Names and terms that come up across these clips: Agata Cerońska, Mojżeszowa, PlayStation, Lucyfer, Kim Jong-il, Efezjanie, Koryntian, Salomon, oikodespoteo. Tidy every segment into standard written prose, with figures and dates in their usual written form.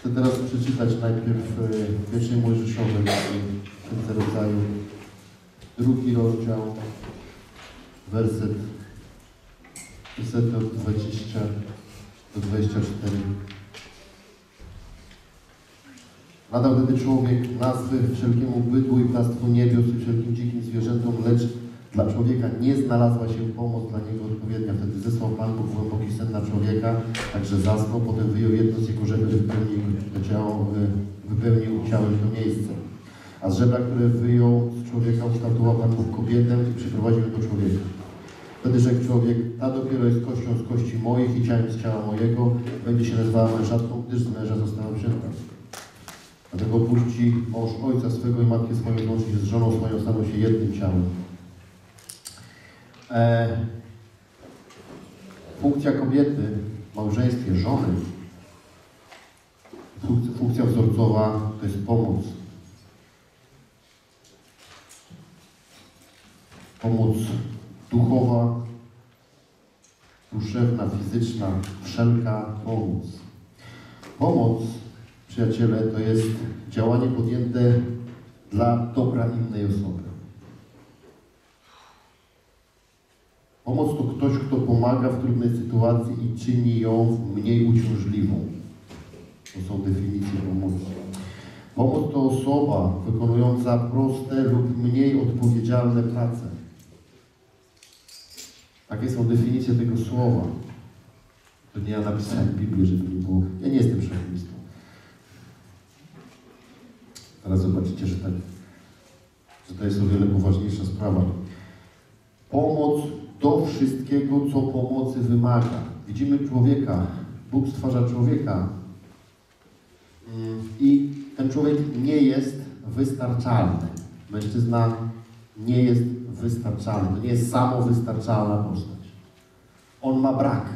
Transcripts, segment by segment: Chcę teraz przeczytać najpierw w pierwszej Mojżeszowej, w tym rodzaju, 2 rozdział, werset 20 do 24. Nadal wtedy człowiek nazwy wszelkiemu bydłu i ptactwu niebios i wszelkim dzikim zwierzętom, lecz dla człowieka nie znalazła się pomoc dla niego odpowiednia. Wtedy zesłał Pan Bóg głęboki sen na człowieka, także zasnął, potem wyjął jedno z jego żeber, wypełnił ciałem to miejsce. A z żebra, które wyjął z człowieka, ukształtował Pan Bóg kobietę i przyprowadził ją do człowieka. Wtedy rzekł człowiek, ta dopiero jest kością z kości moich i ciałem z ciała mojego, będzie się nazywała mężatką, gdyż z męża została wzięta. Dlatego opuści mąż ojca swego i matkę swoją, łączy się z żoną swoją, staną się jednym ciałem. Funkcja kobiety w małżeństwie, żony, funkcja wzorcowa to jest pomoc. Pomoc duchowa, duszewna, fizyczna, wszelka pomoc. Pomoc, przyjaciele, to jest działanie podjęte dla dobra innej osoby. Pomoc to ktoś, kto pomaga w trudnej sytuacji i czyni ją mniej uciążliwą. To są definicje pomocy. Pomoc to osoba wykonująca proste lub mniej odpowiedzialne prace. Takie są definicje tego słowa. To nie ja napisałem w Biblii, żeby nie było. Ja nie jestem szachistą. Teraz zobaczycie, że to jest o wiele poważniejsza sprawa. Pomoc do wszystkiego, co pomocy wymaga. Widzimy człowieka, Bóg stwarza człowieka i ten człowiek nie jest wystarczalny. Mężczyzna nie jest wystarczalny, to nie jest samowystarczalna postać. On ma brak.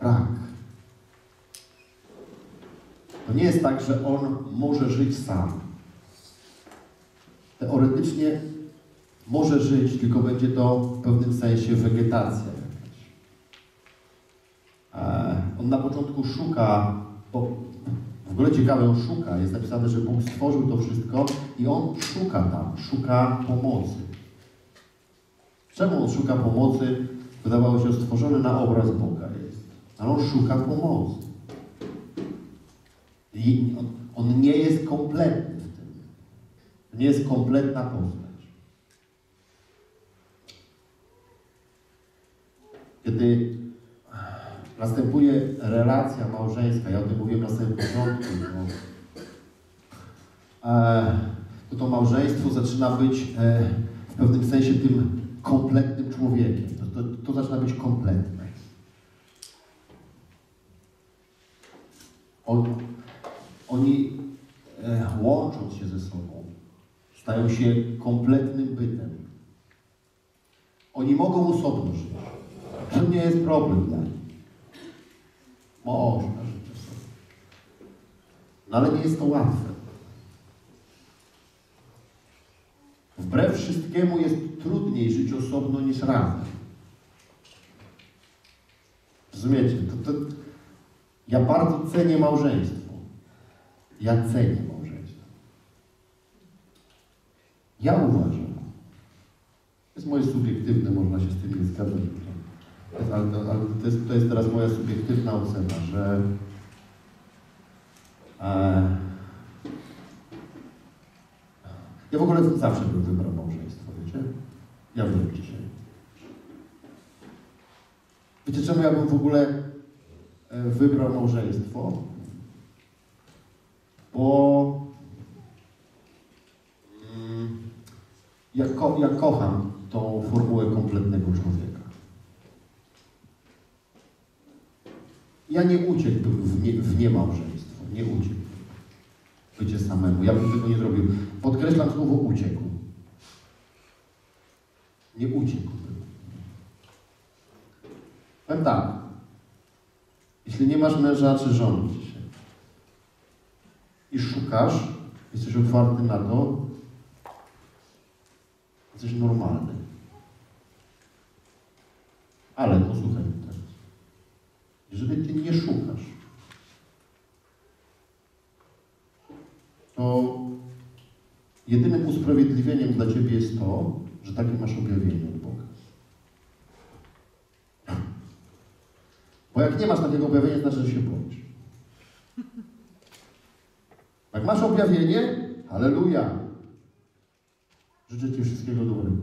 Brak. To nie jest tak, że on może żyć sam. Teoretycznie może żyć, tylko będzie to w pewnym sensie wegetacja jakaś. On na początku szuka, bo w ogóle ciekawe, on szuka. Jest napisane, że Bóg stworzył to wszystko i on szuka tam, szuka pomocy. Czemu on szuka pomocy? Wydawało się, stworzony na obraz Boga jest. Ale on szuka pomocy. I on nie jest kompletny w tym. Nie jest kompletna postać. Kiedy następuje relacja małżeńska, ja o tym mówiłem na samym początku, to małżeństwo zaczyna być w pewnym sensie tym kompletnym człowiekiem. To zaczyna być kompletne. Oni łącząc się ze sobą, stają się kompletnym bytem. Oni mogą osobno żyć. To nie jest problem dla nich. Można żyć osobno. No ale nie jest to łatwe. Wbrew wszystkiemu jest trudniej żyć osobno niż razem. Rozumiecie? Ja bardzo cenię małżeństwo. Ja cenię małżeństwo. Ja uważam. To jest moje subiektywne, można się z tym nie zgadzać. Ale to jest teraz moja subiektywna ocena, że ja w ogóle zawsze bym wybrał małżeństwo, wiecie? Ja wiem dzisiaj. Wiecie, czemu ja bym w ogóle wybrał małżeństwo? Bo ja kocham tą formułę kompletnego człowieka. Ja nie uciekłbym w niemałżeństwo, nie uciekł. Bycie samemu, ja bym tego nie zrobił. Podkreślam słowo uciekł. Nie uciekłbym. Powiem tak, jeśli nie masz męża czy żony dzisiaj i szukasz, jesteś otwarty na to, jesteś normalny. Ale posłuchaj mnie teraz. Jeżeli ty nie szukasz, to jedynym usprawiedliwieniem dla ciebie jest to, że takie masz objawienie od Boga. Bo jak nie masz takiego objawienia, znaczy, że się boisz. Jak masz objawienie, halleluja! Życzę ci wszystkiego dobrego.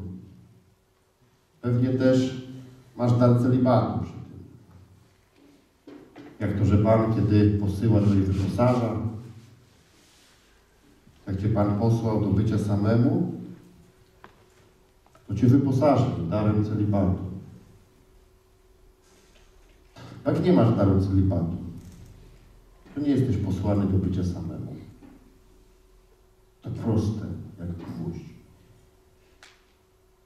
Pewnie też masz dar celibatu przy tym. Jak to, że Pan, kiedy posyła do wyposarza, jak cię Pan posłał do bycia samemu, to cię wyposażył darem celibatu. Jak nie masz daru celibatu, to nie jesteś posłany do bycia samemu. To proste, jak gwóźdź.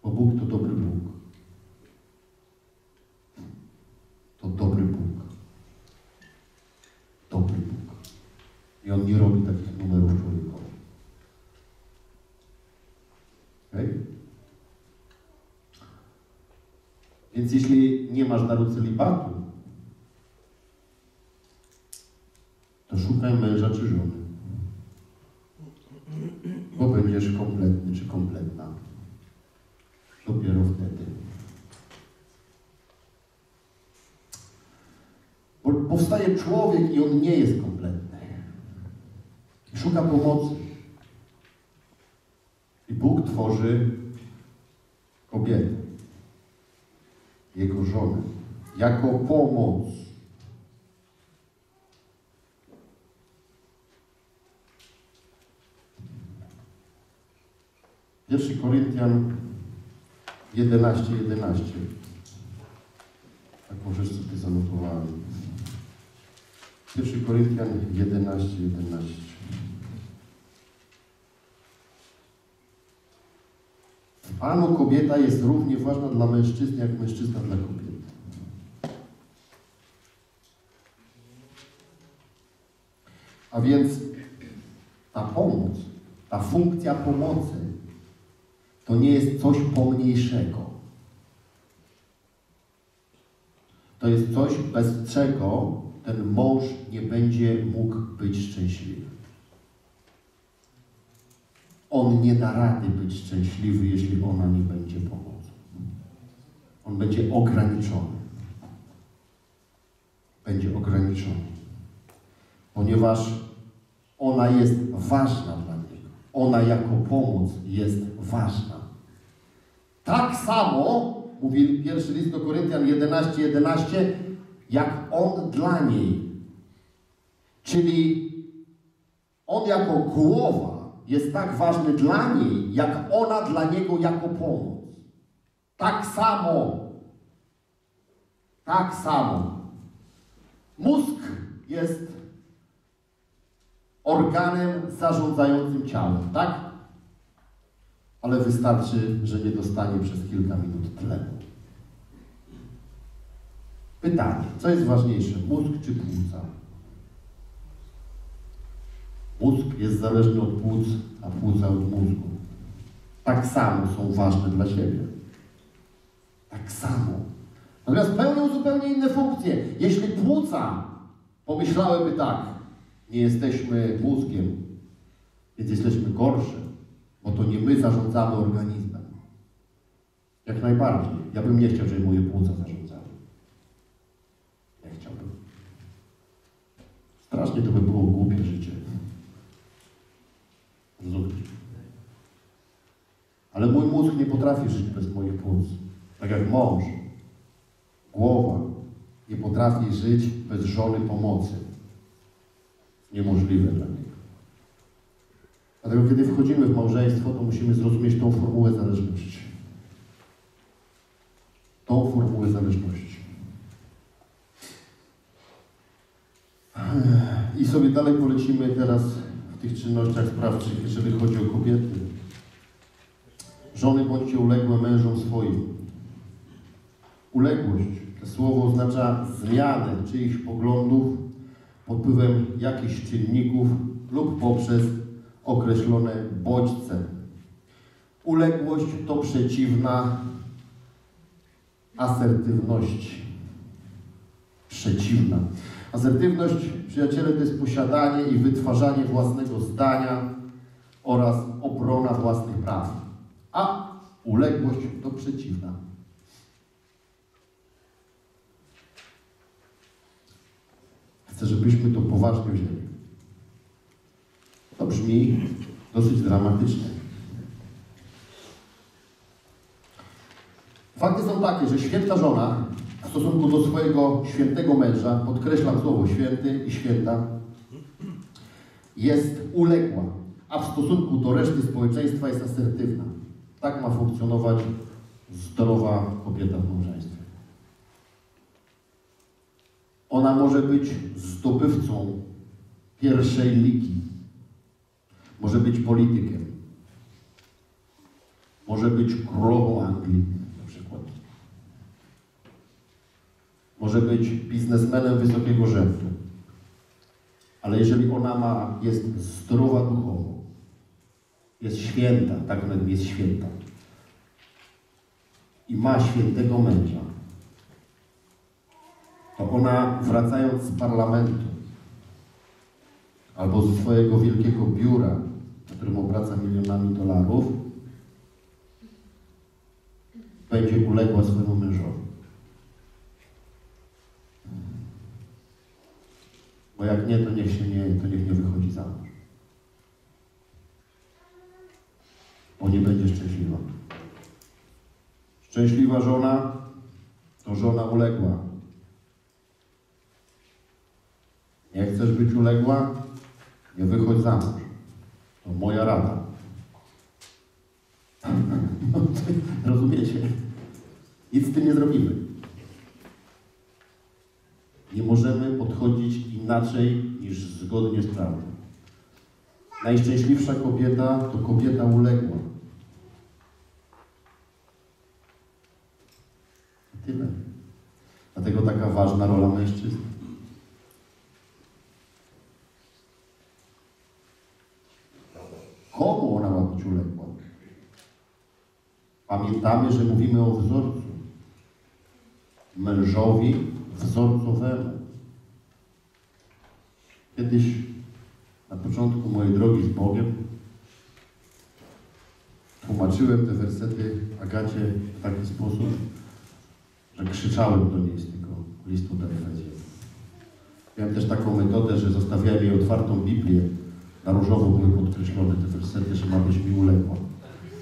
Bo Bóg to dobry Bóg. To dobry Bóg. Dobry Bóg. I On nie robi takich numerów człowiekowi. Okay? Więc jeśli nie masz daru celibatu, to szukaj męża czy żony. Bo będziesz kompletny czy kompletna. Dopiero wtedy. Bo powstaje człowiek i on nie jest kompletny. I szuka pomocy. I Bóg tworzy kobietę. Jego żonę. Jako pomoc. Pierwszy Koryntian 11:11. Tak możesz sobie zanotowałem. Pierwszy Koryntian 11:11. W Panu kobieta jest równie ważna dla mężczyzny, jak mężczyzna dla kobiety. A więc ta pomoc, ta funkcja pomocy, to nie jest coś pomniejszego. To jest coś, bez czego ten mąż nie będzie mógł być szczęśliwy. On nie da rady być szczęśliwy, jeśli ona nie będzie pomocą. On będzie ograniczony. Będzie ograniczony. Ponieważ ona jest ważna dla niego. Ona jako pomoc jest ważna. Tak samo, mówi pierwszy list do Koryntian 11:11, jak on dla niej. Czyli on jako głowa jest tak ważny dla niej, jak ona dla niego jako pomoc. Tak samo. Tak samo. Mózg jest organem zarządzającym ciałem, tak? Ale wystarczy, że nie dostanie przez kilka minut tlenu. Pytanie, co jest ważniejsze, mózg czy płuca? Mózg jest zależny od płuc, a płuca od mózgu. Tak samo są ważne dla siebie. Tak samo. Natomiast pełnią zupełnie inne funkcje. Jeśli płuca pomyślałyby tak, nie jesteśmy mózgiem, więc jesteśmy gorsze. Bo to nie my zarządzamy organizmem. Jak najbardziej. Ja bym nie chciał, żeby moje płuca zarządzały. Nie chciałbym. Strasznie to by było głupie życie. Zrozumieć. Ale mój mózg nie potrafi żyć bez moich płuc. Tak jak mąż, głowa nie potrafi żyć bez żony pomocy. Niemożliwe dla mnie. Dlatego, kiedy wchodzimy w małżeństwo, to musimy zrozumieć tą formułę zależności. Tą formułę zależności. I sobie dalej polecimy teraz w tych czynnościach sprawczych, jeżeli chodzi o kobiety. Żony, bądźcie uległe mężom swoim. Uległość, to słowo oznacza zmianę czyichś poglądów pod wpływem jakichś czynników lub poprzez określone bodźce. Uległość to przeciwna asertywności. Przeciwna. Asertywność, przyjaciele, to jest posiadanie i wytwarzanie własnego zdania, oraz obrona własnych praw, a uległość to przeciwna. Chcę, żebyśmy to poważnie wzięli. To brzmi dosyć dramatycznie. Fakty są takie, że święta żona w stosunku do swojego świętego męża, podkreślam słowo święty i święta, jest uległa, a w stosunku do reszty społeczeństwa jest asertywna. Tak ma funkcjonować zdrowa kobieta w małżeństwie. Ona może być zdobywcą pierwszej ligi. Może być politykiem. Może być królową Anglii na przykład. Może być biznesmenem wysokiego rzędu. Ale jeżeli ona jest zdrowa duchowo, jest święta, tak nawet jest święta i ma świętego męża, to ona, wracając z parlamentu albo ze swojego wielkiego biura, na którym obraca milionami dolarów, będzie uległa swojemu mężowi. Bo jak nie, to niech nie wychodzi za mąż. Bo nie będzie szczęśliwa. Szczęśliwa żona to żona uległa. Nie chcesz być uległa? Nie wychodź za mąż. To moja rada. Rozumiecie? Nic z tym nie zrobimy. Nie możemy podchodzić inaczej niż zgodnie z prawdą. Najszczęśliwsza kobieta to kobieta uległa. I tyle. Dlatego taka ważna rola mężczyzn. Komu ona ma być uległa? Pamiętamy, że mówimy o wzorcu. Mężowi wzorcowemu. Kiedyś na początku mojej drogi z Bogiem tłumaczyłem te wersety Agacie w taki sposób, że krzyczałem do niej z tego listu do Efezjan. Miałem też taką metodę, że zostawiałem jej otwartą Biblię. Na różowo były podkreślone te wersety, że ma być mi uległa.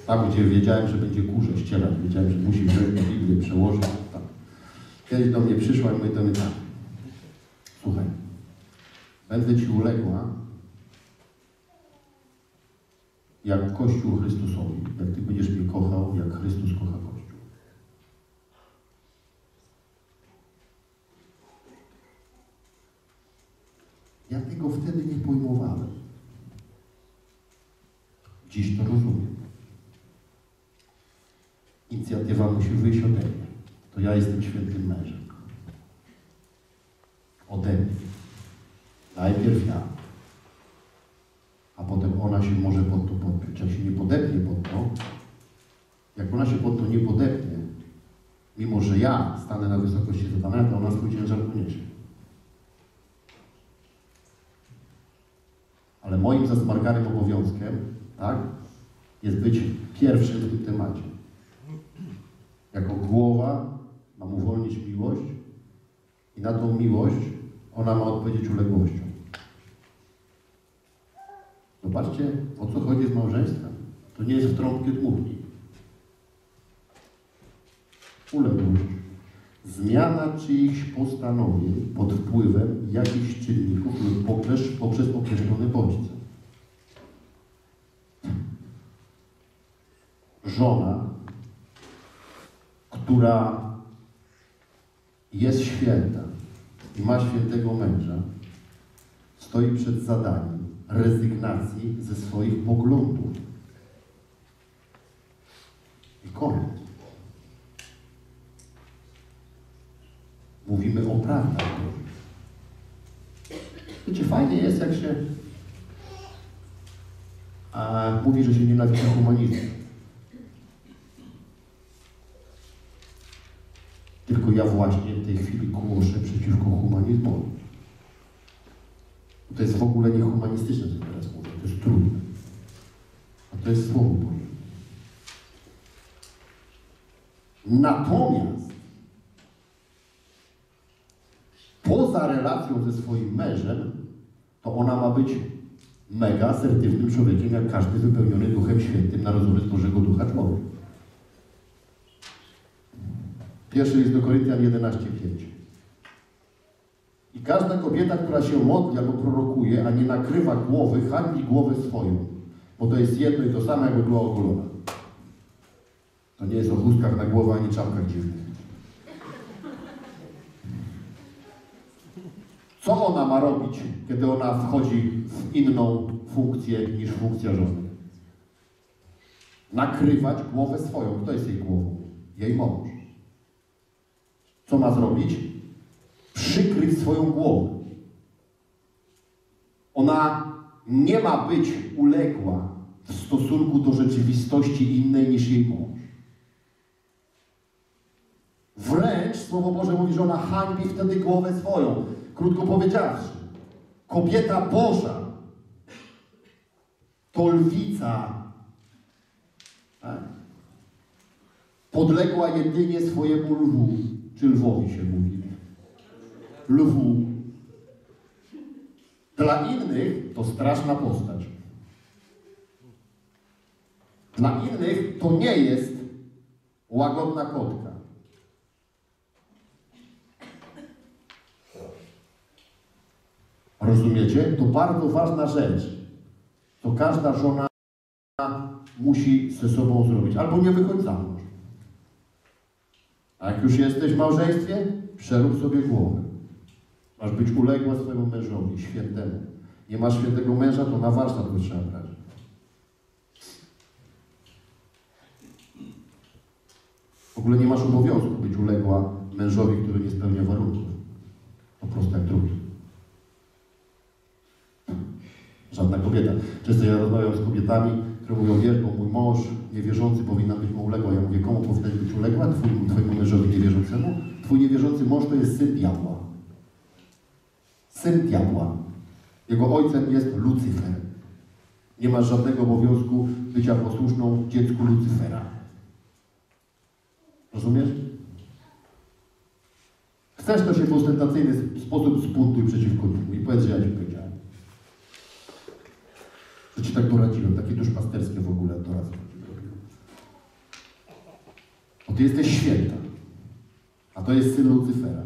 Tam, gdzie wiedziałem, że będzie kurze ścierać, wiedziałem, że musi wziąć Biblię, przełożyć. Tak. Kiedyś do mnie przyszła i mówi do mnie tak: słuchaj, będę Ci uległa jak Kościół Chrystusowi, jak Ty będziesz mnie kochał, jak Chrystus kocha Kościół. Ja tego wtedy nie pojmowałem. Dziś to rozumiem. Inicjatywa musi wyjść ode mnie. To ja jestem świętym mężem. Ode mnie. Najpierw ja, a potem ona się może pod to podpiąć. Jak się nie podepnie pod to, jak ona się pod to nie podepnie, mimo że ja stanę na wysokości zadania, to ona swój ciężar poniesie. Ale moim zasmarkanym obowiązkiem, tak, jest być pierwszym w tym temacie. Jako głowa mam uwolnić miłość i na tą miłość ona ma odpowiedzieć uległością. Zobaczcie, o co chodzi z małżeństwem. To nie jest w trąbkę dmuchni. Uległość. Zmiana czyichś postanowień pod wpływem jakichś czynników lub poprzez określone bodźce. Żona, która jest święta i ma świętego męża, stoi przed zadaniem rezygnacji ze swoich poglądów. I koniec. Mówimy o prawdach. Wiecie, fajnie jest, jak się mówi, że się nienawidzi humanizmu. Tylko ja właśnie w tej chwili głoszę przeciwko humanizmowi. To jest w ogóle niehumanistyczne, co teraz mówię, to jest trudne. To jest Słowo Boże. Natomiast poza relacją ze swoim mężem, to ona ma być mega asertywnym człowiekiem, jak każdy wypełniony Duchem Świętym na rozumie Bożego Ducha człowiek. Pierwszy list do Koryntian 11,5. I każda kobieta, która się modli albo prorokuje, a nie nakrywa głowy, hańbi głowę swoją, bo to jest jedno i to samo, jakby była ogolona. To nie jest o chustkach na głowę, ani czapkach dziwnych. Co ona ma robić, kiedy ona wchodzi w inną funkcję niż funkcja żony? Nakrywać głowę swoją. Kto jest jej głową? Jej mąż. Co ma zrobić? Przykryć swoją głowę. Ona nie ma być uległa w stosunku do rzeczywistości innej niż jej mąż. Wręcz Słowo Boże mówi, że ona hańbi wtedy głowę swoją. Krótko powiedziawszy, kobieta Boża to lwica, tak? Podległa jedynie swojemu lwu, czy lwowi się mówi. Lwu. Dla innych to straszna postać. Dla innych to nie jest łagodna kotka. Rozumiecie? To bardzo ważna rzecz. To każda żona musi ze sobą zrobić. Albo nie wychodź za mąż. A jak już jesteś w małżeństwie, przerób sobie głowę. Masz być uległa swojemu mężowi, świętemu. Nie masz świętego męża, to na warsztat go trzeba brać. W ogóle nie masz obowiązku być uległa mężowi, który nie spełnia warunków. Po prostu jak drugi. Żadna kobieta. Często ja rozmawiam z kobietami, które mówią, wiesz, bo mój mąż niewierzący powinna być mu uległa. Ja mówię, komu powinna być uległa? Twojemu mężowi niewierzącemu? Twój niewierzący mąż to jest syn diabła. Syn diabła. Jego ojcem jest Lucyfer. Nie masz żadnego obowiązku bycia posłuszną dziecku Lucyfera. Rozumiesz? Chcesz, to się w ostentacyjny sposób zbuntuj przeciwko niemu i powiedz, że ja ci powiedziałem. Że ci tak doradziłem, takie duszpasterskie w ogóle doradztwo. Bo ty jesteś święta, a to jest syn Lucyfera.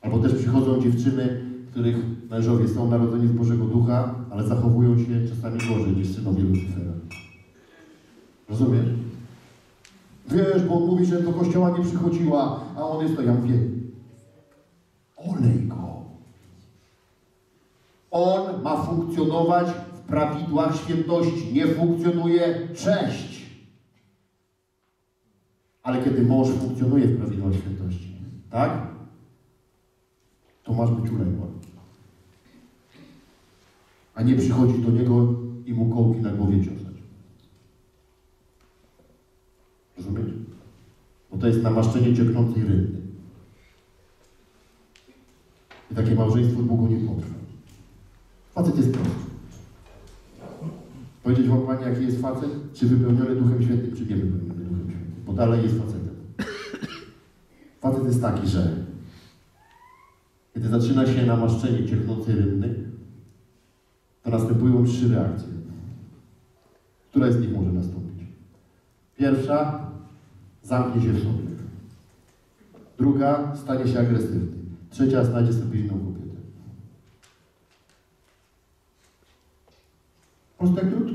Albo też przychodzą dziewczyny, których mężowie są narodzeni z Bożego Ducha, ale zachowują się czasami gorzej niż synowie Lucyfera. Rozumiesz? Wiesz, bo on mówi, że do kościoła nie przychodziła, a on jest to, ja mówię, olej go. On ma funkcjonować w prawidłach świętości. Nie funkcjonuje, cześć. Ale kiedy mąż funkcjonuje w prawidłach świętości, tak? To masz być uległa. A nie przychodzić do niego i mu kołki na głowie ciosać. Rozumiecie? Bo to jest namaszczenie cieknącej rynny. I takie małżeństwo długo nie potrwa. Facet jest prosty. Powiedzieć wam, Panie, jaki jest facet? Czy wypełniony Duchem Świętym, czy nie wypełniony Duchem Świętym? Bo dalej jest facetem. Facet jest taki, że kiedy zaczyna się namaszczenie ciernącej rynny, to następują trzy reakcje. Która z nich może nastąpić? Pierwsza, zamknie się w sobie. Druga, stanie się agresywny. Trzecia, znajdzie sobie inną kobietę. Proste jak trud.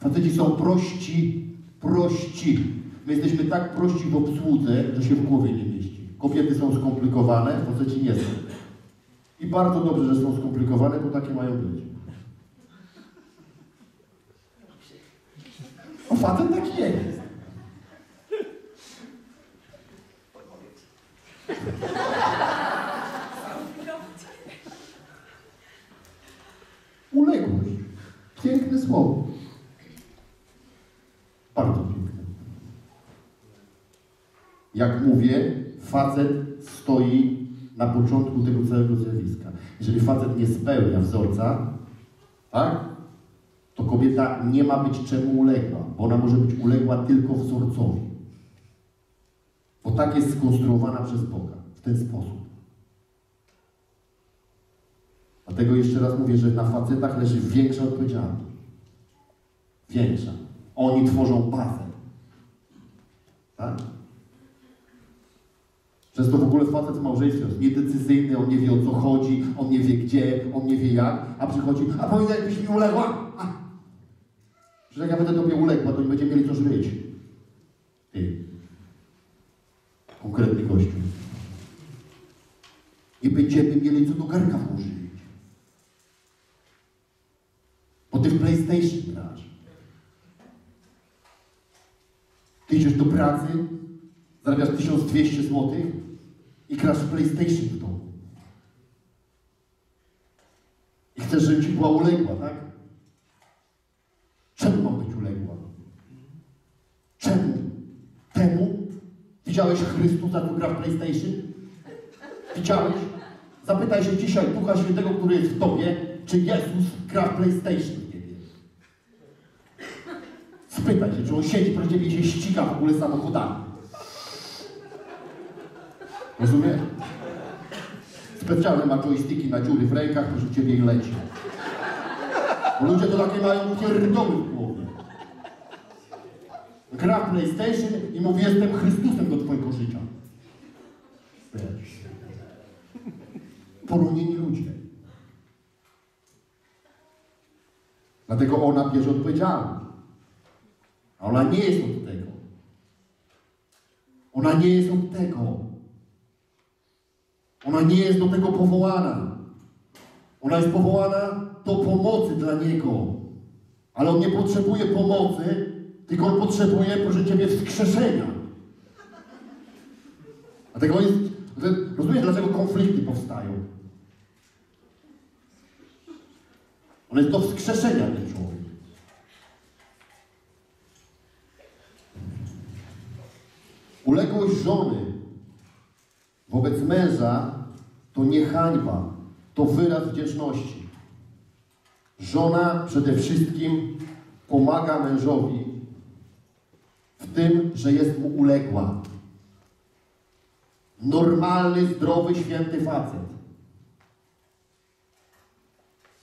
Faceci są prości. My jesteśmy tak prości w obsłudze, że się w głowie nie mieści. Kobiety są skomplikowane, faceci nie są. I bardzo dobrze, że są skomplikowane, bo takie mają być. A facet taki nie jest. Uległość. Piękne słowo. Bardzo piękne. Jak mówię, facet stoi na początku tego całego zjawiska. Jeżeli facet nie spełnia wzorca, tak? To kobieta nie ma być czemu uległa, bo ona może być uległa tylko wzorcowi. Bo tak jest skonstruowana przez Boga, w ten sposób. Dlatego jeszcze raz mówię, że na facetach leży większa odpowiedzialność. Większa. Oni tworzą bazę. Tak? Przez to w ogóle facet w małżeństwie jest niedecyzyjny, on nie wie o co chodzi, on nie wie gdzie, on nie wie jak, a przychodzi, a powinna jakbyś mi uległa? Że jak ja będę tobie uległa, to nie będziemy mieli co żyć. Ty. Konkretny gościu. Nie będziemy mieli co do garnka włożyć. Bo ty w PlayStation grasz. Ty idziesz do pracy, zarabiasz 1200 zł i grasz w PlayStation w domu. I chcesz, żeby ci była uległa, tak? Czemu mam być uległa? Czemu? Temu? Widziałeś Chrystusa, który gra w PlayStation? Widziałeś? Zapytaj się dzisiaj Ducha Świętego, który jest w tobie, czy Jezus gra w PlayStation. Spytaj się, czy on siedzi, prawdziwie się ściga w ogóle samochodami. Rozumiesz? Specjalne ma joysticki na dziury w rękach, to że ciebie leci. Bo ludzie to takie mają pierdoły w głowie. Gra w PlayStation i mówi, jestem Chrystusem do twojego życia. Poronieni ludzie. Dlatego ona bierze odpowiedzialność. A ona nie jest od tego. Ona nie jest od tego. Ona nie jest do tego powołana. Ona jest powołana do pomocy dla niego. Ale on nie potrzebuje pomocy, tylko on potrzebuje, proszę ciebie, wskrzeszenia. Dlatego jest... Rozumiesz, dlaczego konflikty powstają? On jest do wskrzeszenia, ten człowiek. Uległość żony wobec męża to nie hańba, to wyraz wdzięczności. Żona przede wszystkim pomaga mężowi w tym, że jest mu uległa. Normalny, zdrowy, święty facet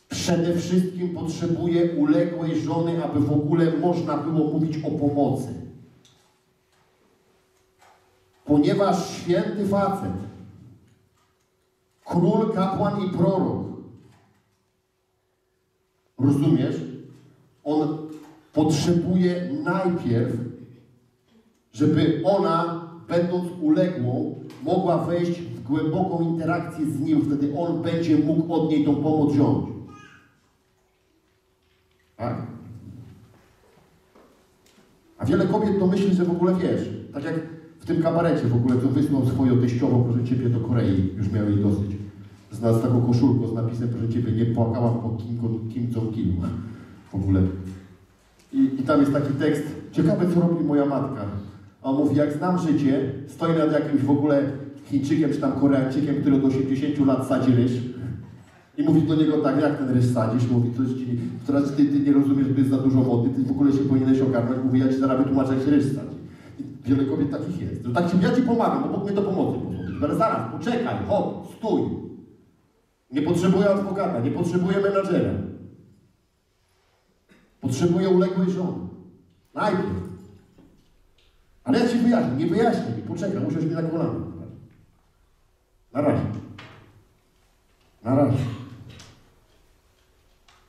przede wszystkim potrzebuje uległej żony, aby w ogóle można było mówić o pomocy. Ponieważ święty facet, król, kapłan i prorok, rozumiesz, on potrzebuje najpierw, żeby ona, będąc uległą, mogła wejść w głęboką interakcję z nim, wtedy on będzie mógł od niej tą pomoc wziąć. Tak? A wiele kobiet to myśli, że w ogóle wiesz, tak jak w tym kabarecie w ogóle, to wysłał swoją teściową, proszę ciebie, do Korei, już miał jej dosyć. Z taką koszulką z napisem, proszę ciebie, nie płakałam po Kim Jong-ilu w ogóle. I tam jest taki tekst, ciekawe co robi moja matka. A on mówi, jak znam życie, stoję nad jakimś w ogóle Chińczykiem czy tam Koreańczykiem, który od 80 lat sadzi ryż. I mówi do niego tak, jak ten ryż sadzisz? Mówi, teraz ty nie rozumiesz, że jest za dużo wody, ty w ogóle się powinieneś ogarnąć. Mówi, ja ci zaraz wytłumaczę, jak się ryż sadzi. Wiele kobiet takich jest. No tak ci, ja ci pomagam, bo Bóg mnie do pomocy potrzebuje. Ale zaraz, poczekaj, chodź, stój. Nie potrzebuję adwokata, nie potrzebuję menadżera. Potrzebuję uległej żony. Najpierw. Ale ja ci wyjaśnię, nie wyjaśnię mi, poczekaj, musisz mi na kolana. Na razie. Na razie.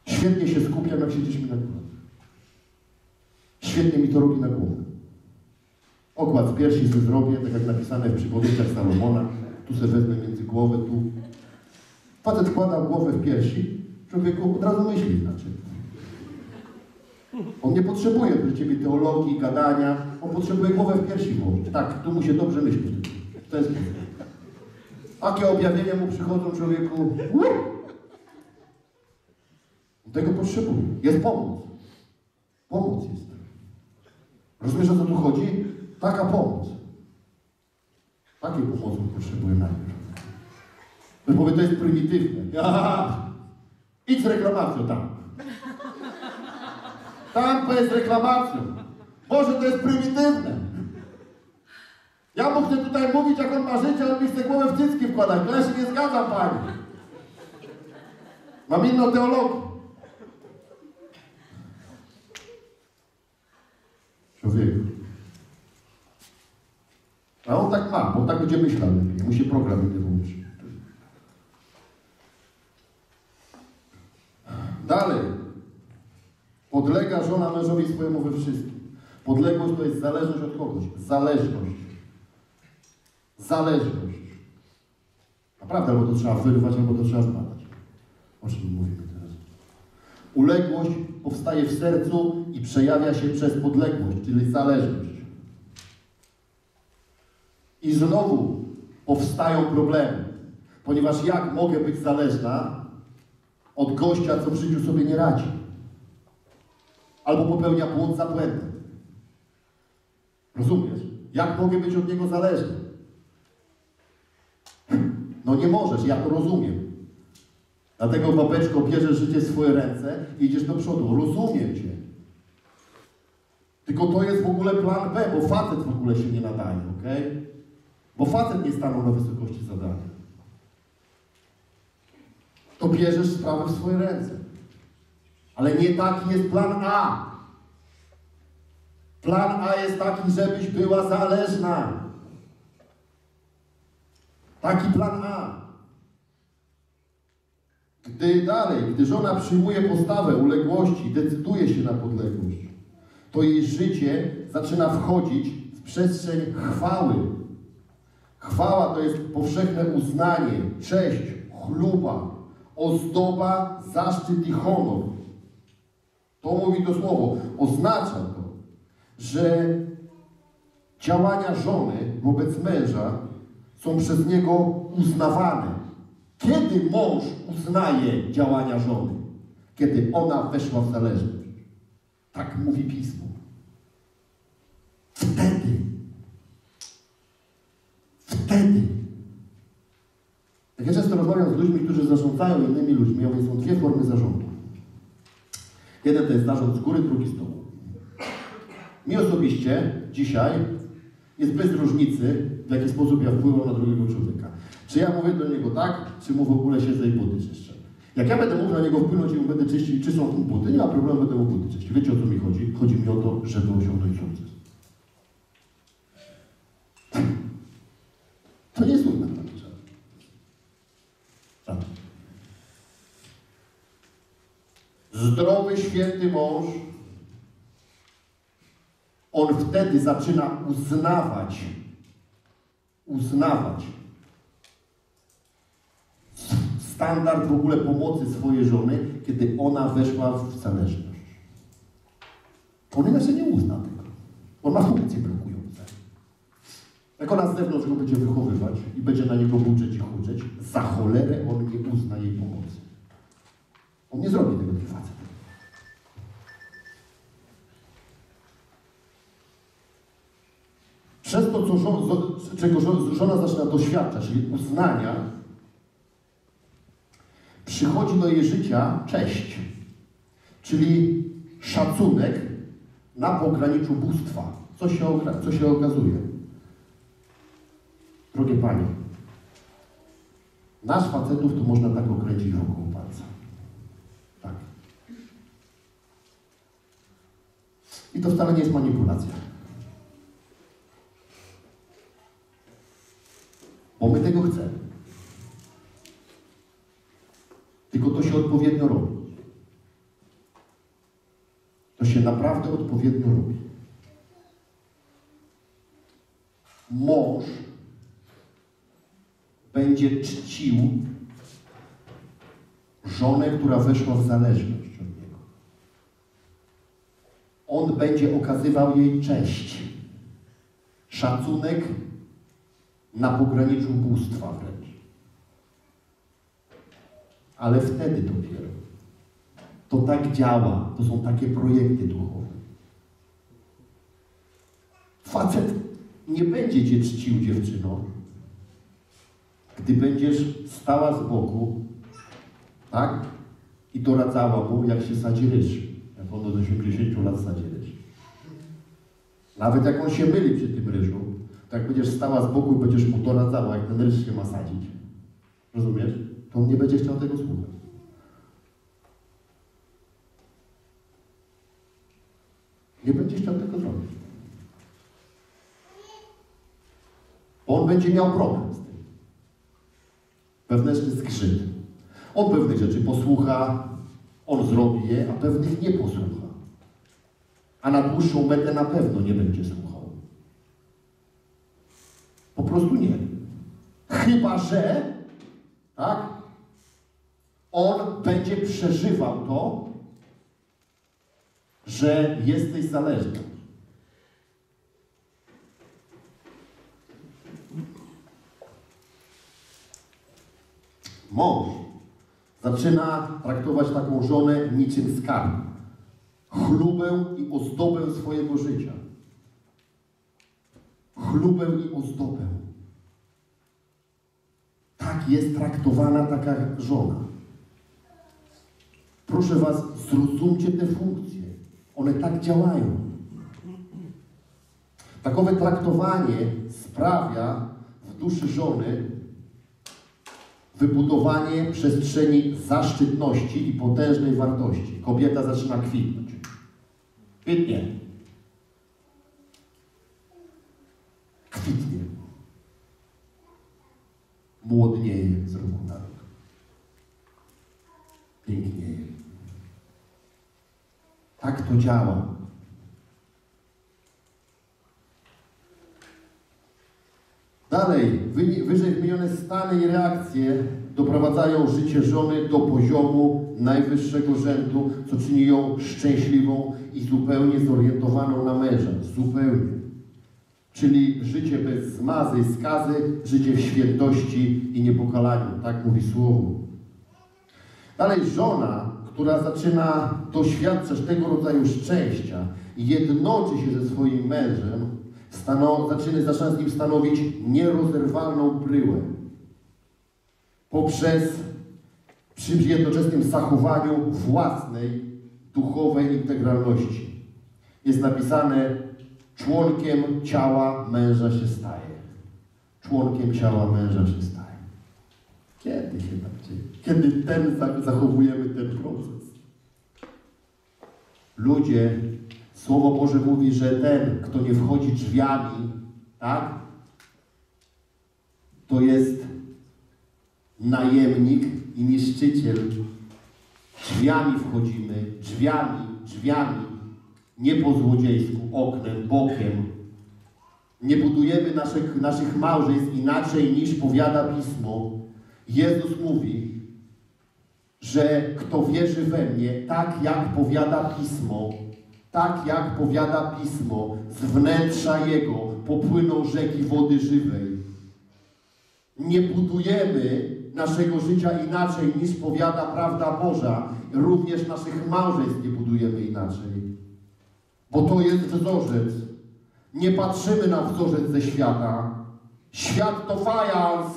Świetnie się skupiam, jak siedzisz mi na kolana. Świetnie mi to robi na głowę. Okład z piersi sobie zrobię, tak jak napisane w przypowieściach Salomona. Tu sobie wezmę między głowę, tu. Facet wkłada głowę w piersi, człowieku od razu myśli, znaczy. On nie potrzebuje dla ciebie teologii, gadania. On potrzebuje głowę w piersi włożyć. Tak, tu mu się dobrze myśli. To jest... Takie objawienia mu przychodzą, człowieku. Tego potrzebuje. Jest pomoc. Pomoc jest. Rozumiesz, o co tu chodzi? Taka pomoc. Takiej pomocy potrzebuję najpierw. Bo to jest prymitywne. Idź z reklamacją tam. Tampa jest reklamacją. Boże, to jest prymitywne. Ja mógł tutaj mówić, jak on ma życie, on mi chce głowę w cycki wkładać. Ja się nie zgadzam, Pani. Mam inną teologię. Człowieku. A on tak ma, bo on tak będzie myślał. Mu się program nie włączy. Dalej. Podlega żona mężowi swojemu we wszystkim. Podległość to jest zależność od kogoś. Zależność. Zależność. Naprawdę, albo to trzeba wyrwać, albo to trzeba zbadać. O czym mówimy teraz? Uległość powstaje w sercu i przejawia się przez podległość, czyli zależność. I znowu powstają problemy. Ponieważ jak mogę być zależna od gościa, co w życiu sobie nie radzi? Albo popełnia błąd za błędem. Rozumiesz? Jak mogę być od niego zależny? No nie możesz, ja to rozumiem. Dlatego, babeczko, bierzesz życie w swoje ręce i idziesz do przodu. Rozumiem cię. Tylko to jest w ogóle plan B, bo facet w ogóle się nie nadaje, okej? Okay? Bo facet nie stanął na wysokości zadania. To bierzesz sprawę w swoje ręce. Ale nie taki jest plan A. Plan A jest taki, żebyś była zależna. Taki plan A. Gdy żona przyjmuje postawę uległości, decyduje się na podległość, to jej życie zaczyna wchodzić w przestrzeń chwały. Chwała to jest powszechne uznanie, cześć, chluba, ozdoba, zaszczyt i honor. To mówi to słowo. Oznacza to, że działania żony wobec męża są przez niego uznawane. Kiedy mąż uznaje działania żony? Kiedy ona weszła w zależność. Tak mówi Pismo. Wtedy. Jak ja często rozmawiam z ludźmi, którzy zarządzają innymi ludźmi, a więc są dwie formy zarządu. Jeden to jest zarząd z góry, drugi z dołu. Mi osobiście dzisiaj jest bez różnicy, w jaki sposób ja wpływam na drugiego człowieka. Czy ja mówię do niego tak, czy mu w ogóle siedzę i buty czyszczę. Jak ja będę mógł na niego wpłynąć i mu będę czyścić, czy są mu buty, nie ma problemu, będę mu buty czyścić. Wiecie, o co mi chodzi? Chodzi mi o to, żeby osiągnąć sukces. To nie jest trudne w takim czasie. Tak. Zdrowy, święty mąż, on wtedy zaczyna uznawać standard w ogóle pomocy swojej żony, kiedy ona weszła w zależność. On inaczej nie uzna tego. On ma funkcję brakujące. Jak ona z zewnątrz go będzie wychowywać i będzie na niego buczeć i huczeć, za cholerę on nie uzna jej pomocy. On nie zrobi tego, tej facet. Przez to, czego żona zaczyna doświadczać, czyli uznania, przychodzi do jej życia cześć, czyli szacunek na pograniczu bóstwa. Co się okazuje? Drogie Panie, nas facetów to można tak okręcić wokół palca. Tak. I to wcale nie jest manipulacja. Bo my tego chcemy. Tylko to się odpowiednio robi. To się naprawdę odpowiednio robi. Mąż będzie czcił żonę, która weszła w zależność od niego. On będzie okazywał jej cześć, szacunek, na pograniczu bóstwa wręcz. Ale wtedy dopiero. To tak działa. To są takie projekty duchowe. Facet nie będzie cię czcił, dziewczyno, gdy będziesz stała z boku, tak? I doradzała mu, jak się sadzi ryż. od 80 lat sadziłeś. Nawet jak on się myli przy tym ryżu, to jak będziesz stała z boku i będziesz mu doradzała, jak ten ryż się ma sadzić, rozumiesz? To on nie będzie chciał tego słuchać. Nie będzie chciał tego zrobić. Bo on będzie miał problem z tym. Wewnętrzny zgrzyt. On pewnych rzeczy posłucha, on zrobi je, a pewnych nie posłucha. A na dłuższą metę na pewno nie będzie słuchał. Po prostu nie. Chyba że, tak? On będzie przeżywał to, że jesteś zależny. Mąż zaczyna traktować taką żonę niczym skarb, chlubę i ozdobę swojego życia. Chlubę i ozdobę. Tak jest traktowana taka żona. Proszę was, zrozumcie te funkcje. One tak działają. Takowe traktowanie sprawia w duszy żony wybudowanie przestrzeni zaszczytności i potężnej wartości. Kobieta zaczyna kwitnąć. Kwitnie. Kwitnie. Młodnieje z roku na rok. Pięknieje. Tak to działa. Dalej, wyżej wymienione stany i reakcje doprowadzają życie żony do poziomu najwyższego rzędu, co czyni ją szczęśliwą i zupełnie zorientowaną na męża. Zupełnie. Czyli życie bez zmazy i skazy, życie w świętości i niepokalaniu. Tak mówi słowo. Dalej, żona, która zaczyna doświadczać tego rodzaju szczęścia i jednoczy się ze swoim mężem, zaczyna z nim stanowić nierozerwalną bryłę. Poprzez przy jednoczesnym zachowaniu własnej duchowej integralności. Jest napisane, członkiem ciała męża się staje. Członkiem ciała męża się staje. Kiedy się tak dzieje? Kiedy zachowujemy ten proces? Ludzie, Słowo Boże mówi, że ten, kto nie wchodzi drzwiami, tak, to jest najemnik i niszczyciel. Drzwiami wchodzimy, drzwiami, nie po złodziejsku, oknem, bokiem. Nie budujemy naszych małżeństw inaczej niż powiada Pismo. Jezus mówi, że kto wierzy we mnie, tak jak powiada Pismo, z wnętrza jego popłyną rzeki wody żywej. Nie budujemy naszego życia inaczej niż powiada prawda Boża. Również naszych małżeństw nie budujemy inaczej. Bo to jest wzorzec. Nie patrzymy na wzorzec ze świata. Świat to fajans.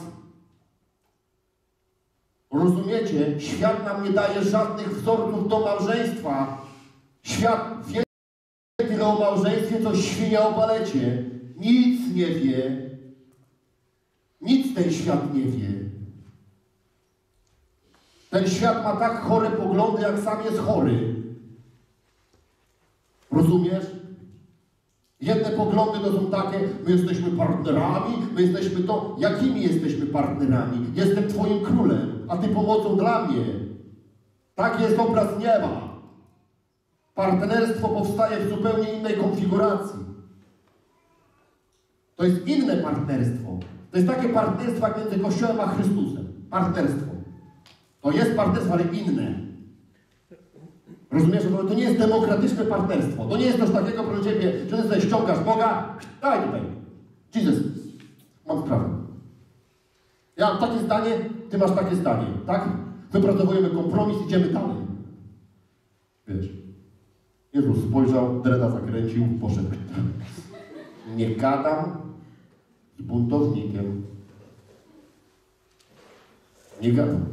Rozumiecie? Świat nam nie daje żadnych wzorców do małżeństwa. Świat wie tyle o małżeństwie, co świnia o balecie. Nic nie wie. Nic ten świat nie wie. Ten świat ma tak chore poglądy, jak sam jest chory. Rozumiesz? Jedne poglądy to są takie, my jesteśmy partnerami, my jesteśmy to. Jakimi jesteśmy partnerami? Jestem twoim królem, a ty pomocą dla mnie. Tak jest obraz nieba. Partnerstwo powstaje w zupełnie innej konfiguracji. To jest inne partnerstwo. To jest takie partnerstwo jak między Kościołem a Chrystusem. Partnerstwo. To jest partnerstwo, ale inne. Rozumiesz? To nie jest demokratyczne partnerstwo. To nie jest coś takiego pro ciebie, że ty sobie ściągasz Boga, daj tutaj. Jesus, mam sprawę. Ja mam takie zdanie, ty masz takie zdanie, tak? Wypracowujemy kompromis, idziemy dalej. Wiesz? Jezus spojrzał, dreda zakręcił, poszedł. Nie gadam z buntownikiem. Nie gadam.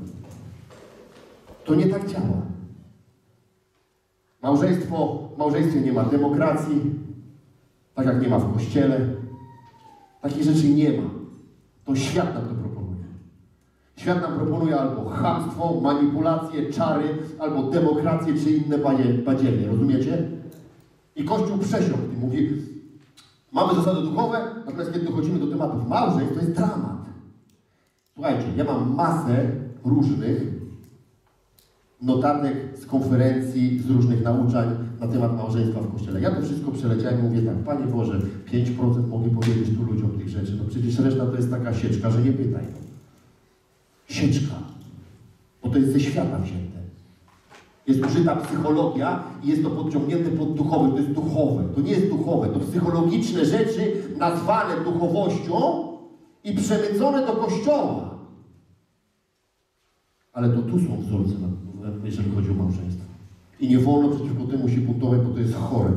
To nie tak działa. W małżeństwie nie ma demokracji, tak jak nie ma w kościele. Takich rzeczy nie ma. To świat nam to proponuje. Świat nam proponuje albo chamstwo, manipulacje, czary, albo demokrację, czy inne badziewie. Rozumiecie? I Kościół przesiąkł i mówi, mamy zasady duchowe, natomiast kiedy dochodzimy do tematów małżeństw, to jest dramat. Słuchajcie, ja mam masę różnych notatek z konferencji, z różnych nauczań na temat małżeństwa w Kościele. Ja to wszystko przeleciałem i mówię tak, Panie Boże, 5% mogę powiedzieć tu ludziom tych rzeczy, no przecież reszta to jest taka sieczka, że nie pytaj. Sieczka. Bo to jest ze świata wzięte. Jest użyta psychologia i jest to podciągnięte pod duchowe, to jest duchowe. To nie jest duchowe, to psychologiczne rzeczy nazwane duchowością i przemycone do Kościoła. Ale to tu są wzorce, jeżeli chodzi o małżeństwo. I nie wolno przeciwko temu się buntować, bo to jest chore.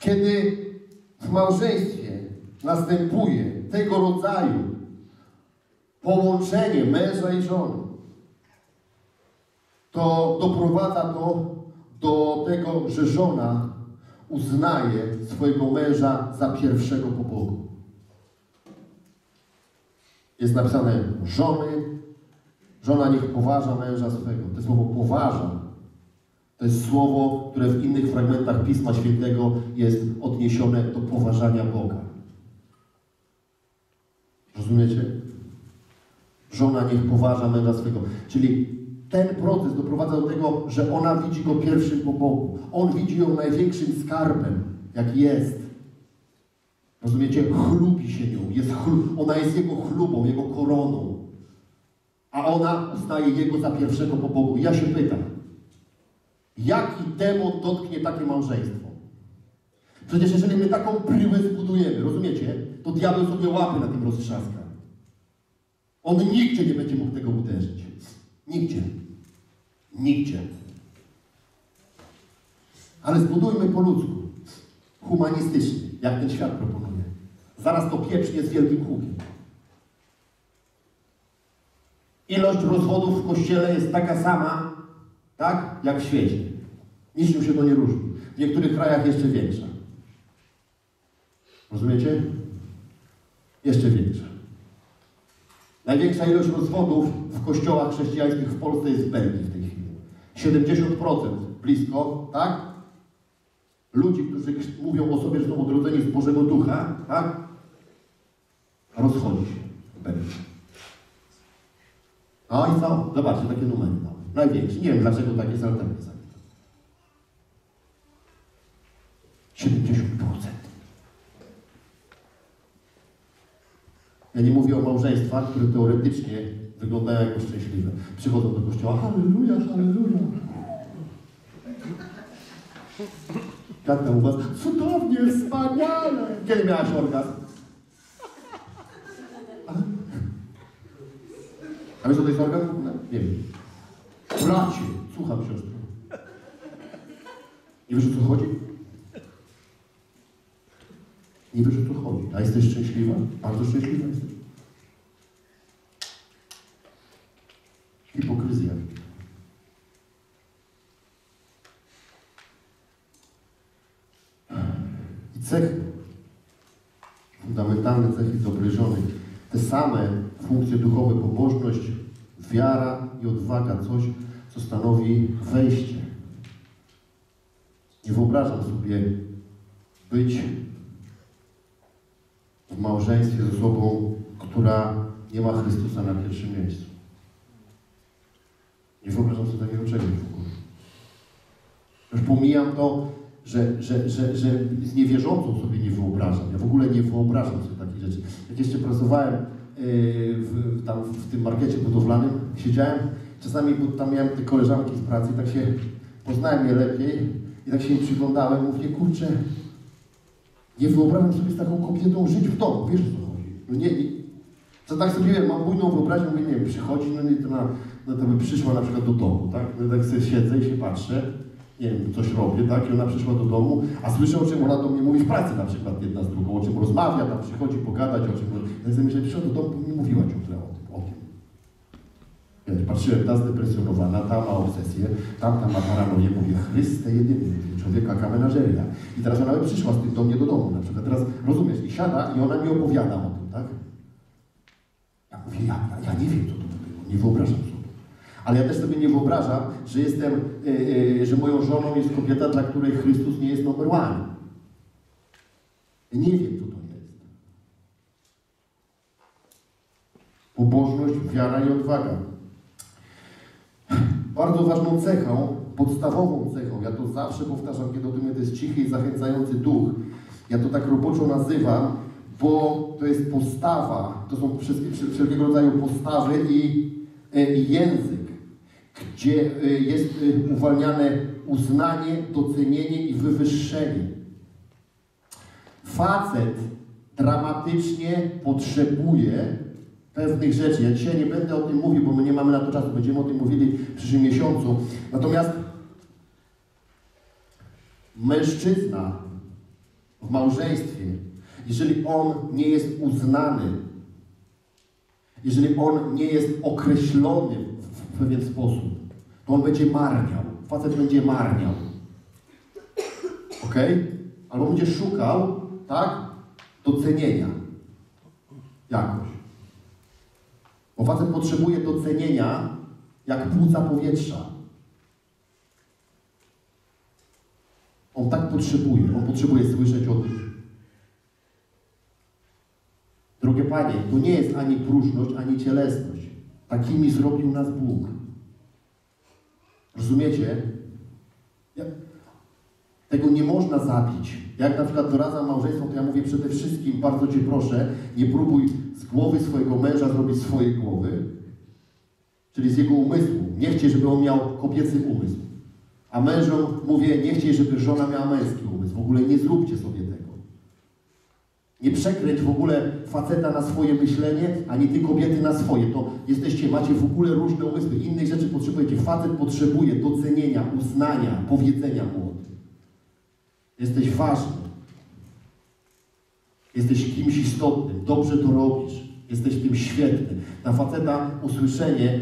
Kiedy w małżeństwie następuje tego rodzaju połączenie męża i żony, to doprowadza to do tego, że żona uznaje swojego męża za pierwszego po Bogu. Jest napisane żona niech poważa męża swego. To słowo poważa, to jest słowo, które w innych fragmentach Pisma Świętego jest odniesione do poważania Boga. Rozumiecie? Żona niech poważa męża swego. Czyli ten proces doprowadza do tego, że ona widzi go pierwszym po Bogu. On widzi ją największym skarbem, jaki jest. Rozumiecie? Chlubi się nią. Ona jest jego chlubą, jego koroną. A ona uznaje jego za pierwszego po Bogu. Ja się pytam, jaki demon dotknie takie małżeństwo? Przecież jeżeli my taką bryłę zbudujemy, rozumiecie? To diabeł sobie łapy na tym roztrzaska. On nigdzie nie będzie mógł tego uderzyć. Nigdzie. Nigdzie. Ale zbudujmy po ludzku. Humanistycznie. Jak ten świat proponuje. Zaraz to pieprznie z wielkim hukiem. Ilość rozwodów w Kościele jest taka sama, tak, jak w świecie. Niczym się to nie różni. W niektórych krajach jeszcze większa. Rozumiecie? Jeszcze większa. Największa ilość rozwodów w kościołach chrześcijańskich w Polsce jest w Belgii w tej chwili. 70% blisko, tak? Ludzi, którzy mówią o sobie, że są odrodzeni z Bożego Ducha, tak? Rozchodzi się. No i co? Zobaczcie, takie numery mamy. Największe. Nie wiem, dlaczego takie jest, ale tak jest. 70%. Ja nie mówię o małżeństwach, które teoretycznie wyglądają jako szczęśliwe. Przychodzą do kościoła, halleluja, halleluja. Jak tam u was? Cudownie, wspaniale! Kiedy miałaś orgazm? A wiesz, co to jest orgazm? Nie wiem. Bracie! Słucham, siostro. Nie wiesz, o co chodzi? Nie wiesz, o co chodzi. A jesteś szczęśliwa? Bardzo szczęśliwa jesteś. Hipokryzja. Cechy, fundamentalne cechy dobrej żony, te same funkcje duchowe, pobożność, wiara i odwaga, coś, co stanowi wejście. Nie wyobrażam sobie być w małżeństwie z osobą, która nie ma Chrystusa na pierwszym miejscu. Nie wyobrażam sobie takiego czegoś w ogóle. Już pomijam to, że z niewierzącą sobie nie wyobrażam. Ja w ogóle nie wyobrażam sobie takich rzeczy. Jak jeszcze pracowałem w tym markecie budowlanym, siedziałem, czasami tam miałem te koleżanki z pracy, tak się poznałem je lepiej i tak się im przyglądałem, mówię, kurczę, nie wyobrażam sobie z taką kobietą żyć w domu, wiesz, o co chodzi. No nie, tak sobie mam bujną wyobraźnię, mówię, nie wiem, przychodzi, no nie, to by przyszła na przykład do domu, tak? No tak sobie siedzę i się patrzę, nie wiem, coś robię, tak? I ona przyszła do domu, a słyszę, o czym ona do mnie mówi w pracy na przykład jedna z drugą, o czym rozmawia, tam przychodzi pogadać, o czym... Ja sobie myślę, przyszła do domu, nie mówiła ciągle o tym. Patrzyłem, ta zdepresjonowana, ta ma obsesję, tamta ma paranoję, mówię, Chryste jedyny, człowieka kamenażeria. I teraz ona by przyszła z tym do mnie do domu, na przykład teraz, rozumiesz, i siada i ona mi opowiada o tym, tak? Ja mówię, ja nie wiem, co to było, nie wyobrażam sobie. Ale ja też sobie nie wyobrażam, że jestem, że moją żoną jest kobieta, dla której Chrystus nie jest numer one. Nie wiem, co to jest. Pobożność, wiara i odwaga. Bardzo ważną cechą, podstawową cechą, ja to zawsze powtarzam, kiedy o tym jest cichy i zachęcający duch. Ja to tak roboczo nazywam, bo to jest postawa, to są wszelkiego rodzaju postawy i język, gdzie jest uwalniane uznanie, docenienie i wywyższenie. Facet dramatycznie potrzebuje pewnych rzeczy. Ja dzisiaj nie będę o tym mówił, bo my nie mamy na to czasu. Będziemy o tym mówili w przyszłym miesiącu. Natomiast mężczyzna w małżeństwie, jeżeli on nie jest uznany, jeżeli on nie jest określony w pewien sposób, to on będzie marniał. Facet będzie marniał. Ok? Albo będzie szukał, tak, docenienia. Jakoś. Bo facet potrzebuje docenienia jak płuca powietrza. On tak potrzebuje. On potrzebuje słyszeć o tym. Drogie Panie, to nie jest ani próżność, ani cielesność. Takimi zrobił nas Bóg. Rozumiecie? Tego nie można zabić. Jak na przykład doradzam małżeństwu, to ja mówię przede wszystkim, bardzo Cię proszę, nie próbuj z głowy swojego męża zrobić swojej głowy, czyli z jego umysłu. Nie chciej, żeby on miał kobiecy umysł. A mężom mówię, nie chciej, żeby żona miała męski umysł. W ogóle nie zróbcie sobie tego. Nie przekręć w ogóle faceta na swoje myślenie, ani ty kobiety na swoje. To jesteście, macie w ogóle różne umysły. Innych rzeczy potrzebujecie. Facet potrzebuje docenienia, uznania, powiedzenia mu o tym. Jesteś ważny. Jesteś kimś istotnym. Dobrze to robisz. Jesteś w tym świetny. Na faceta usłyszenie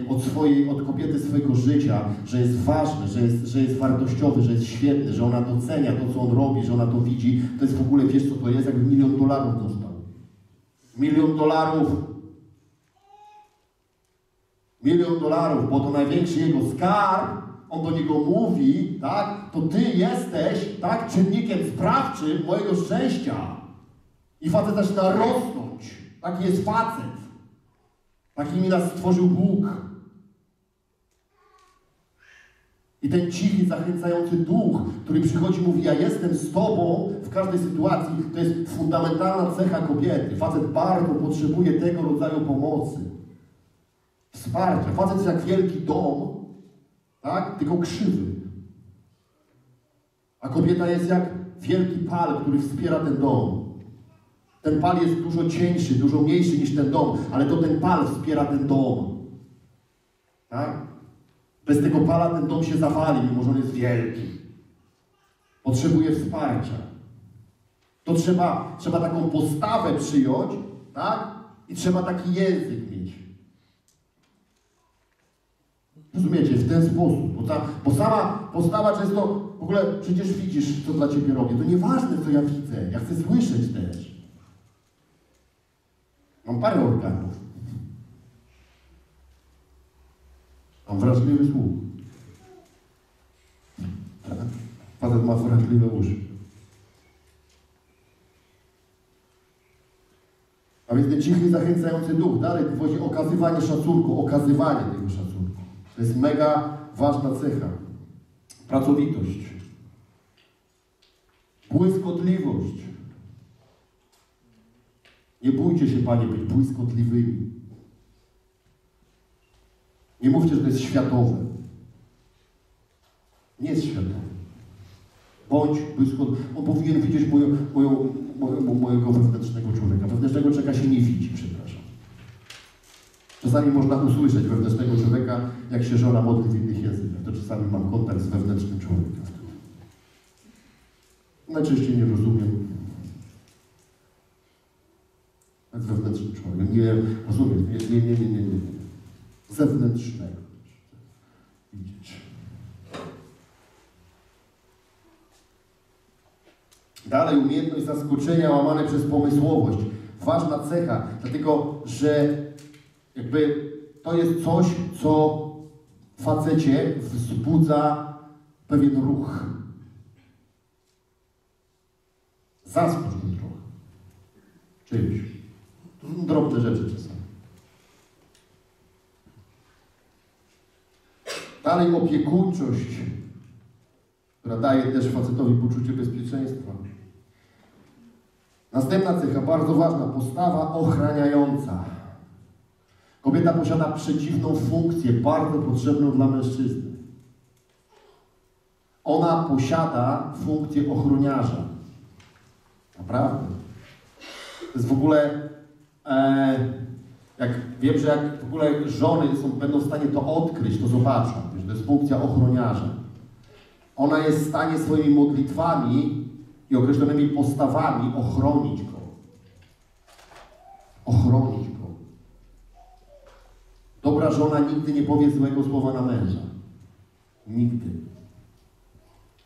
od kobiety swojego życia, że jest ważny, że jest wartościowy, że jest świetny, że ona docenia to, co on robi, że ona to widzi, to jest w ogóle, wiesz co to jest, jakby $1 000 000 dostał. $1 000 000! $1 000 000, bo to największy jego skarb, on do niego mówi, tak, to ty jesteś, tak, czynnikiem sprawczym mojego szczęścia. I facet zaczyna rosnąć. Taki jest facet. Takimi nas stworzył Bóg. I ten cichy, zachęcający duch, który przychodzi i mówi, ja jestem z Tobą w każdej sytuacji, to jest fundamentalna cecha kobiety. Facet bardzo potrzebuje tego rodzaju pomocy. Wsparcia. Facet jest jak wielki dom, tak? Tylko krzywy. A kobieta jest jak wielki pal, który wspiera ten dom. Ten pal jest dużo cieńszy, dużo mniejszy niż ten dom, ale to ten pal wspiera ten dom. Tak? Bez tego pala ten dom się zawali, mimo że on jest wielki. Potrzebuje wsparcia. To trzeba taką postawę przyjąć, tak? I trzeba taki język mieć. Rozumiecie? W ten sposób. Bo sama postawa często, w ogóle przecież widzisz, co dla Ciebie robię. To nieważne, co ja widzę. Ja chcę słyszeć też. Mam parę organów. Mam wrażliwy słuch. Tak? Facet ma wrażliwe uszy. A więc ten cichy, zachęcający duch dalej wchodzi okazywanie szacunku, okazywanie tego szacunku. To jest mega ważna cecha. Pracowitość. Błyskotliwość. Nie bójcie się, Panie, być błyskotliwymi. Nie mówcie, że to jest światowe. Nie jest światowe. Bądź błyskotliwy. On powinien widzieć mojego wewnętrznego człowieka. Wewnętrznego człowieka się nie widzi, przepraszam. Czasami można usłyszeć wewnętrznego człowieka, jak się żona modli w innych językach. To czasami mam kontakt z wewnętrznym człowiekiem. Najczęściej nie rozumiem. Wewnętrzny człowiek. Nie rozumiem. Nie. Zewnętrznego. widzieć. Dalej, umiejętność zaskoczenia łamane przez pomysłowość. Ważna cecha, dlatego że jakby to jest coś, co w facecie wzbudza pewien ruch. Zaskocz ten ruch. Czymś. Drobne rzeczy czasami. Dalej opiekuńczość, która daje też facetowi poczucie bezpieczeństwa. Następna cecha, bardzo ważna, postawa ochraniająca. Kobieta posiada przeciwną funkcję, bardzo potrzebną dla mężczyzny. Ona posiada funkcję ochroniarza. Naprawdę. To jest w ogóle, jak wiem, że jak w ogóle żony będą w stanie to odkryć, to zobaczą, że to jest funkcja ochroniarza. Ona jest w stanie swoimi modlitwami i określonymi postawami ochronić go. Ochronić go. Dobra żona nigdy nie powie złego słowa na męża. Nigdy.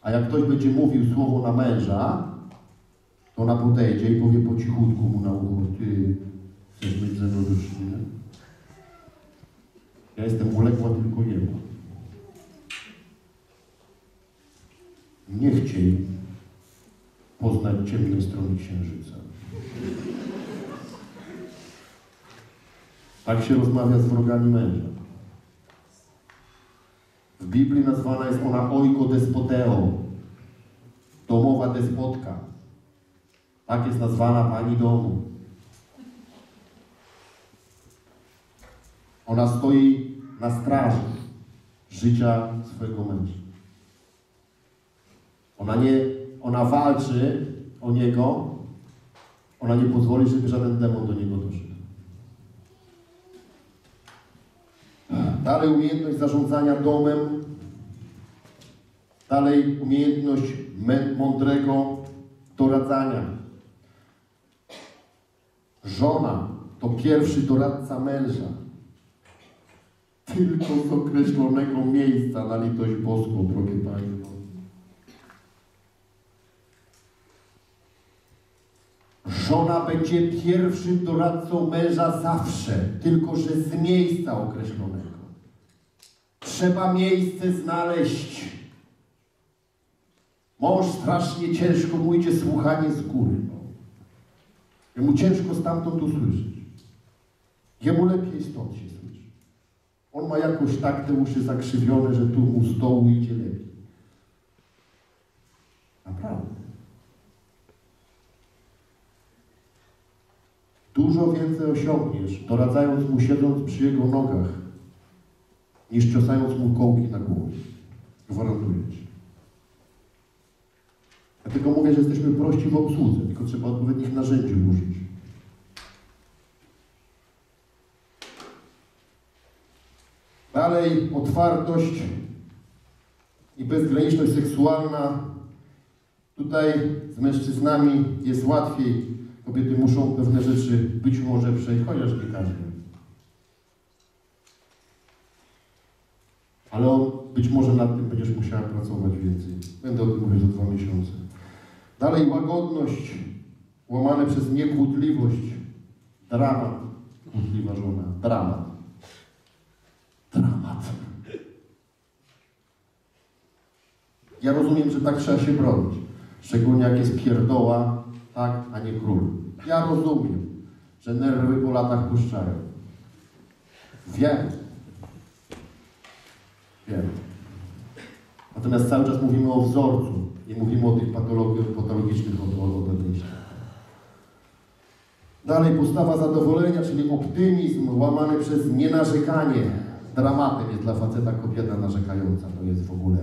A jak ktoś będzie mówił słowo na męża, to ona podejdzie i powie po cichutku mu na ucho: ty chcesz być ze mną duszny? Ja jestem uległa tylko jemu. Nie chciej poznać ciemnej strony księżyca. Tak się rozmawia z wrogami męża. W Biblii nazwana jest ona oikodespoteo, domowa despotka. Tak jest nazwana pani domu. Ona stoi na straży życia swojego męża. Ona walczy o niego, ona nie pozwoli, żeby żaden demon do niego doszedł. Dalej umiejętność zarządzania domem. Dalej umiejętność mądrego doradzania. Żona to pierwszy doradca męża. Tylko z określonego miejsca, na litość boską, drogie Panie. Żona będzie pierwszym doradcą męża zawsze, tylko że z miejsca określonego. Trzeba miejsce znaleźć. Mąż strasznie ciężko mu idzie słuchanie z góry. Jemu ciężko stamtąd usłyszeć. Jemu lepiej stąd się słyszy. On ma jakoś tak te uszy zakrzywione, że tu mu z dołu idzie lepiej. Naprawdę. Dużo więcej osiągniesz, doradzając mu, siedząc przy jego nogach, niż ciosając mu kołki na głowę. Gwarantuję ci. Dlatego mówię, że jesteśmy prości w obsłudze, tylko trzeba odpowiednich narzędzi użyć. Dalej otwartość i bezgraniczność seksualna. Tutaj z mężczyznami jest łatwiej. Kobiety muszą pewne rzeczy być może przejść, chociaż nie każdy. Ale on, być może nad tym będziesz musiała pracować więcej. Będę o tym mówił za 2 miesiące. Dalej łagodność, łamane przez niekłótliwość. Dramat. Kłótliwa żona. Dramat. Dramat. Ja rozumiem, że tak trzeba się bronić. Szczególnie jak jest pierdoła. Tak, a nie król. Ja rozumiem, że nerwy po latach puszczają. Wiem. Natomiast cały czas mówimy o wzorcu. Nie mówimy o tych patologicznych odejściach. Dalej postawa zadowolenia, czyli optymizm łamany przez nienarzekanie. Dramatem jest dla faceta kobieta narzekająca. To jest w ogóle...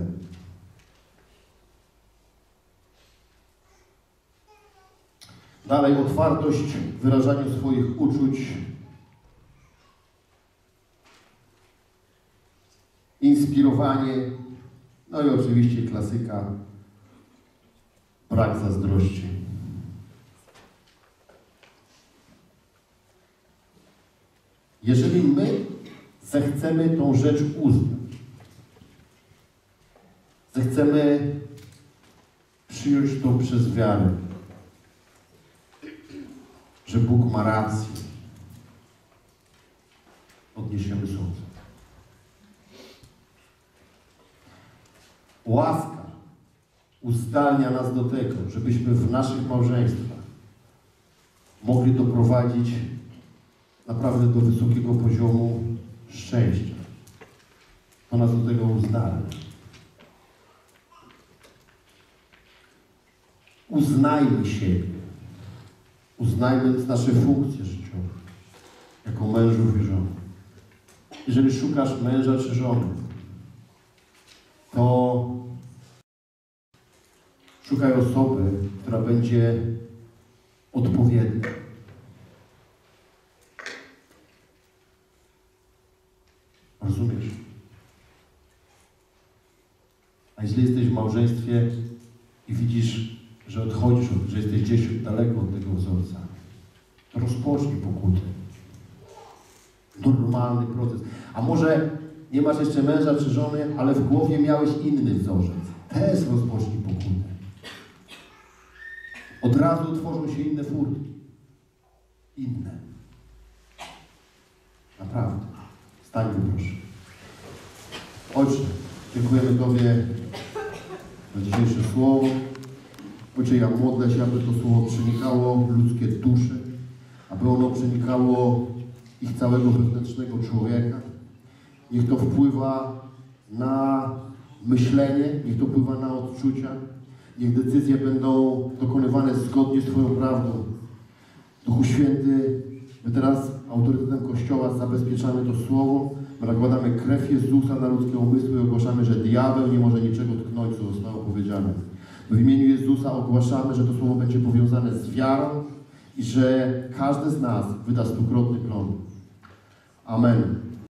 Dalej otwartość w wyrażaniu swoich uczuć. Inspirowanie. No i oczywiście klasyka. Brak zazdrości. Jeżeli my zechcemy tą rzecz uznać, chcemy przyjąć to przez wiarę, że Bóg ma rację, odniesiemy sąd. Łaska uzdalnia nas do tego, żebyśmy w naszych małżeństwach mogli doprowadzić naprawdę do wysokiego poziomu szczęścia. To nas do tego uzdalnia. Uznajmy siebie. Uznajmy nasze funkcje życiowe jako mężów i żon. Jeżeli szukasz męża czy żony, to szukaj osoby, która będzie odpowiednia. Rozumiesz? A jeśli jesteś w małżeństwie i widzisz, że odchodzisz, że jesteś gdzieś daleko od tego wzorca, to rozpocznij pokutę. Normalny proces. A może nie masz jeszcze męża czy żony, ale w głowie miałeś inny wzorzec. Też rozpocznij pokutę. Od razu tworzą się inne furtki. Inne. Naprawdę. Stańmy proszę. Ojcze, dziękujemy Tobie za dzisiejsze słowo. Ojcze, ja modlę się, aby to słowo przenikało w ludzkie dusze, aby ono przenikało ich całego wewnętrznego człowieka. Niech to wpływa na myślenie, niech to wpływa na odczucia, niech decyzje będą dokonywane zgodnie z Twoją prawdą. Duchu Święty, my teraz autorytetem Kościoła zabezpieczamy to słowo, nakładamy krew Jezusa na ludzkie umysły i ogłaszamy, że diabeł nie może niczego tknąć, co zostało powiedziane. W imieniu Jezusa ogłaszamy, że to słowo będzie powiązane z wiarą i że każdy z nas wyda stukrotny plon. Amen.